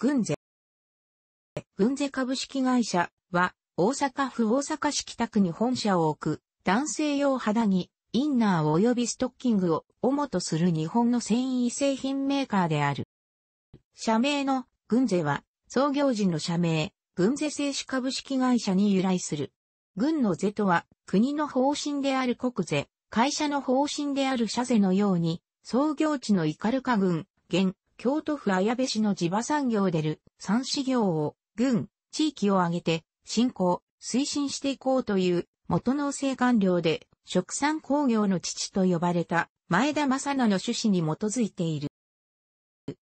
軍勢。軍勢株式会社は、大阪府大阪市北区に本社を置く、男性用肌着、インナー及びストッキングを主とする日本の繊維製品メーカーである。社名の軍勢は、創業時の社名、軍勢製紙株式会社に由来する。軍の勢とは、国の方針である国勢、会社の方針である社勢のように、創業地の斑鳩郡、現、京都府綾部市の地場産業でる、産事業を、郡、地域を挙げて、振興、推進していこうという、元農政官僚で、殖産工業の父と呼ばれた、前田正名の趣旨に基づいている。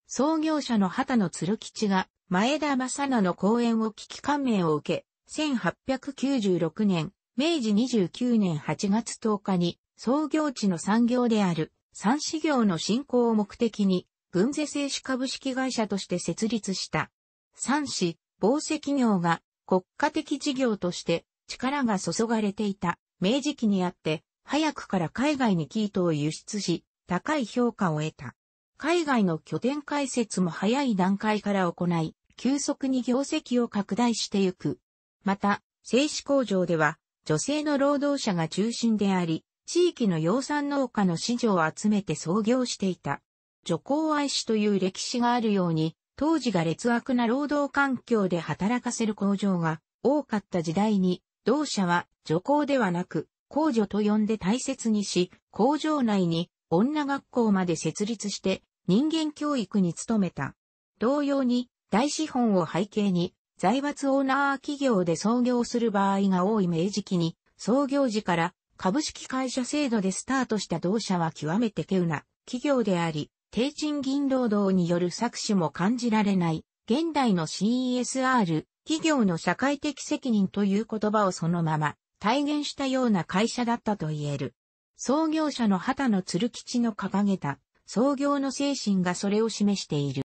創業者の波多野鶴吉が、前田正名の講演を聞き感銘を受け、1896年、明治29年8月10日に、創業地の産業である、産事業の振興を目的に、軍勢製紙株式会社として設立した。産紙、紡績業が国家的事業として力が注がれていた明治期にあって、早くから海外に生糸を輸出し、高い評価を得た。海外の拠点開設も早い段階から行い、急速に業績を拡大してゆく。また、製紙工場では、女性の労働者が中心であり、地域の養蚕農家の支持を集めて創業していた。女工愛しという歴史があるように、当時が劣悪な労働環境で働かせる工場が多かった時代に、同社は女工ではなく、工女と呼んで大切にし、工場内に女学校まで設立して人間教育に努めた。同様に、大資本を背景に、財閥オーナー企業で創業する場合が多い明治期に、創業時から株式会社制度でスタートした同社は極めて稀有な企業であり、低賃金労働による搾取も感じられない、現代の CSR、企業の社会的責任という言葉をそのまま体現したような会社だったと言える。創業者の波多野鶴吉の掲げた創業の精神がそれを示している。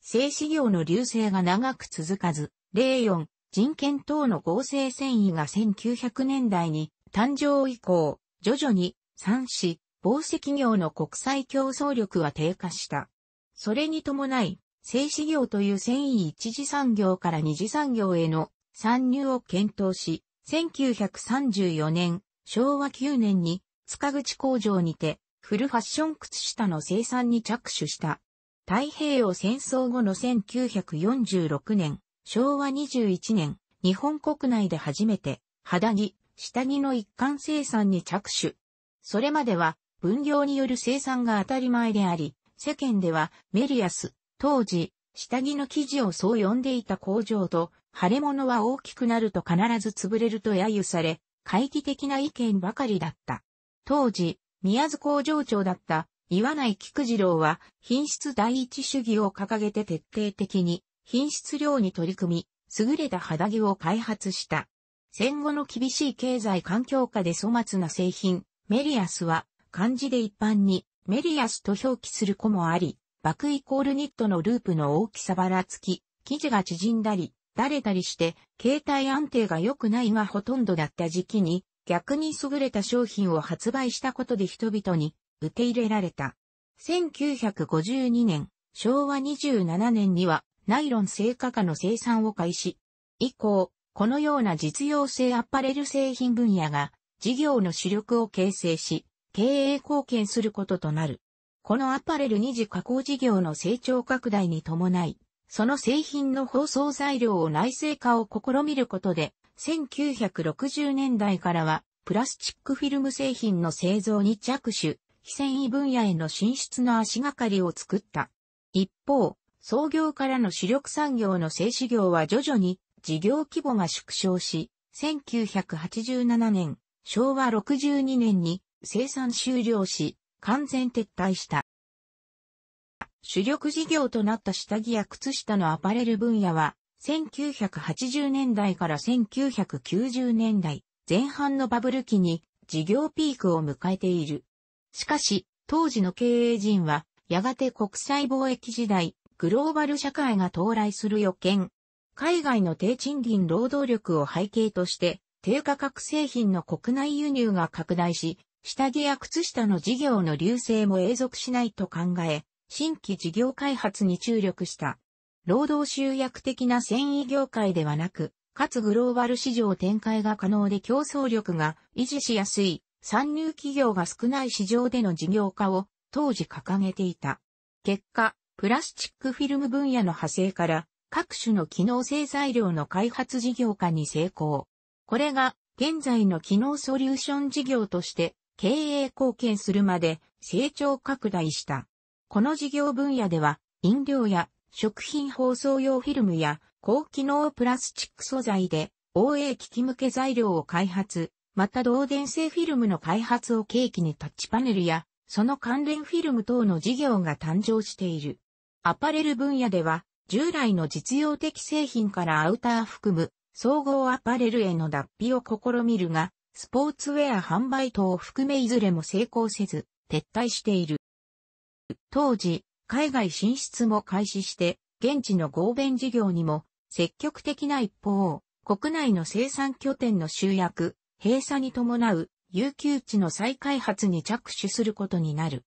製紙業の隆盛が長く続かず、レーヨン、人絹等の合成繊維が1900年代に誕生以降、徐々に産紙、紡績業の国際競争力は低下した。それに伴い、製紙業という繊維一次産業から二次産業への参入を検討し、1934年、昭和9年に塚口工場にてフルファッション靴下の生産に着手した。太平洋戦争後の1946年、昭和21年、日本国内で初めて肌着、下着の一貫生産に着手。それまでは、分業による生産が当たり前であり、世間ではメリヤス、当時、下着の生地をそう呼んでいた工場と、腫れ物は大きくなると必ず潰れると揶揄され、懐疑的な意見ばかりだった。当時、宮津工場長だった岩内菊次郎は、品質第一主義を掲げて徹底的に、品質量に取り組み、優れた肌着を開発した。戦後の厳しい経済環境下で粗末な製品、メリヤスは、漢字で一般に、メリヤスと表記する子もあり、バク=ニットのループの大きさばらつき、生地が縮んだり、だれたりして、形態安定が良くないがほとんどだった時期に、逆に優れた商品を発売したことで人々に受け入れられた。1952年、昭和27年には、ナイロン製ผ้下の生産を開始。以降、このような実用性アパレル製品分野が、事業の主力を形成し、経営貢献することとなる。このアパレル二次加工事業の成長拡大に伴い、その製品の包装材料を内製化を試みることで、1960年代からは、プラスチックフィルム製品の製造に着手、非繊維分野への進出の足がかりを作った。一方、創業からの主力産業の製紙業は徐々に事業規模が縮小し、1987年、昭和62年に生産終了し、完全撤退した。主力事業となった下着や靴下のアパレル分野は、1980年代から1990年代前半のバブル期に事業ピークを迎えている。しかし、当時の経営陣は、やがて国際貿易時代、グローバル社会が到来する予見。海外の低賃金労働力を背景として、低価格製品の国内輸入が拡大し、下着や靴下の事業の隆盛も永続しないと考え、新規事業開発に注力した。労働集約的な繊維業界ではなく、かつグローバル市場展開が可能で競争力が維持しやすい参入企業が少ない市場での事業化を当時掲げていた。結果、プラスチックフィルム分野の派生から各種の機能性材料の開発事業化に成功。これが現在の機能ソリューション事業として経営貢献するまで成長拡大した。この事業分野では飲料や食品包装用フィルムや高機能プラスチック素材で OA 機器向け材料を開発、また導電性フィルムの開発を契機にタッチパネルやその関連フィルム等の事業が誕生している。アパレル分野では従来の実用的製品からアウター含む総合アパレルへの脱皮を試みるが、スポーツウェア販売等を含めいずれも成功せず撤退している。当時、海外進出も開始して、現地の合弁事業にも積極的な一方、国内の生産拠点の集約、閉鎖に伴う遊休地の再開発に着手することになる。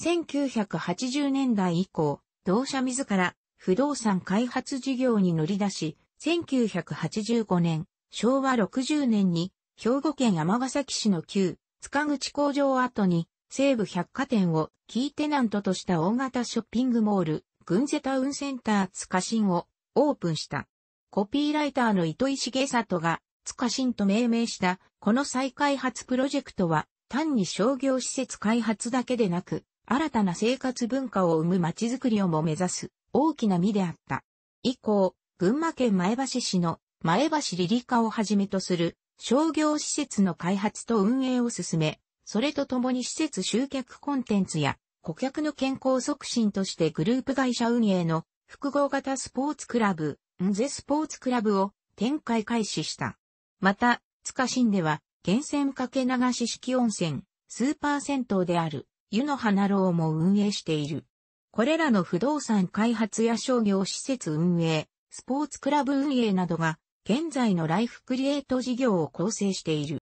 1980年代以降、同社自ら不動産開発事業に乗り出し、1985年、昭和60年に兵庫県尼崎市の旧塚口工場跡に西武百貨店をキーテナントとした大型ショッピングモール、軍勢タウンセンター塚新をオープンした。コピーライターの糸井重里が塚新と命名したこの再開発プロジェクトは単に商業施設開発だけでなく新たな生活文化を生む街づくりをも目指す大きな実であった。以降、群馬県前橋市の前橋リリカをはじめとする商業施設の開発と運営を進め、それとともに施設集客コンテンツや顧客の健康促進としてグループ会社運営の複合型スポーツクラブ、ンゼスポーツクラブを展開開始した。また、塚新では、源泉かけ流し式温泉、スーパー銭湯である湯の花楼も運営している。これらの不動産開発や商業施設運営、スポーツクラブ運営などが、現在のライフクリエイト事業を構成している。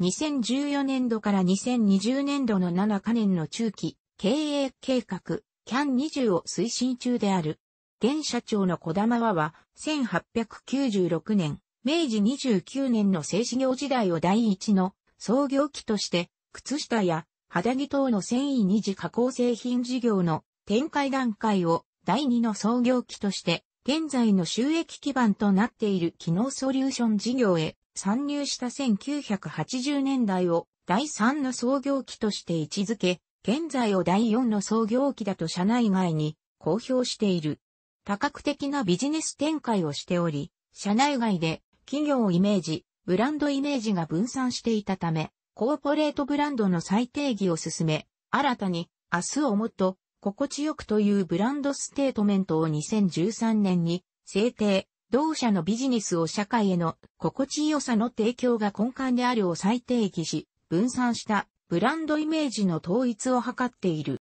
2014年度から2020年度の7カ年の中期経営計画 CAN20 を推進中である。現社長の小玉は1896年、明治29年の製紙業時代を第一の創業期として、靴下や肌着等の繊維二次加工製品事業の展開段階を第二の創業期として、現在の収益基盤となっている機能ソリューション事業へ参入した1980年代を第3の創業期として位置づけ、現在を第4の創業期だと社内外に公表している。多角的なビジネス展開をしており、社内外で企業イメージ、ブランドイメージが分散していたため、コーポレートブランドの再定義を進め、新たに明日をもっと心地よくというブランドステートメントを2013年に制定、同社のビジネスを社会への心地よさの提供が根幹であるを再定義し、分散したブランドイメージの統一を図っている。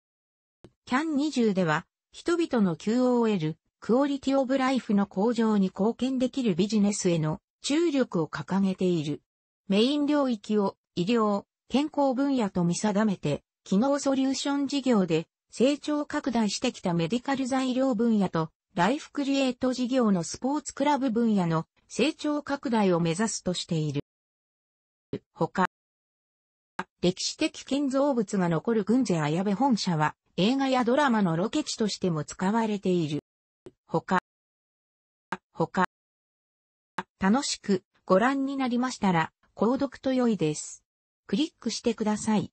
CAN20 では、人々の QOL、クオリティオブライフの向上に貢献できるビジネスへの注力を掲げている。メイン領域を医療、健康分野と見定めて、機能ソリューション事業で、成長拡大してきたメディカル材料分野とライフクリエイト事業のスポーツクラブ分野の成長拡大を目指すとしている。他、歴史的建造物が残る軍勢綾部本社は映画やドラマのロケ地としても使われている。他、楽しくご覧になりましたら購読と良いです。クリックしてください。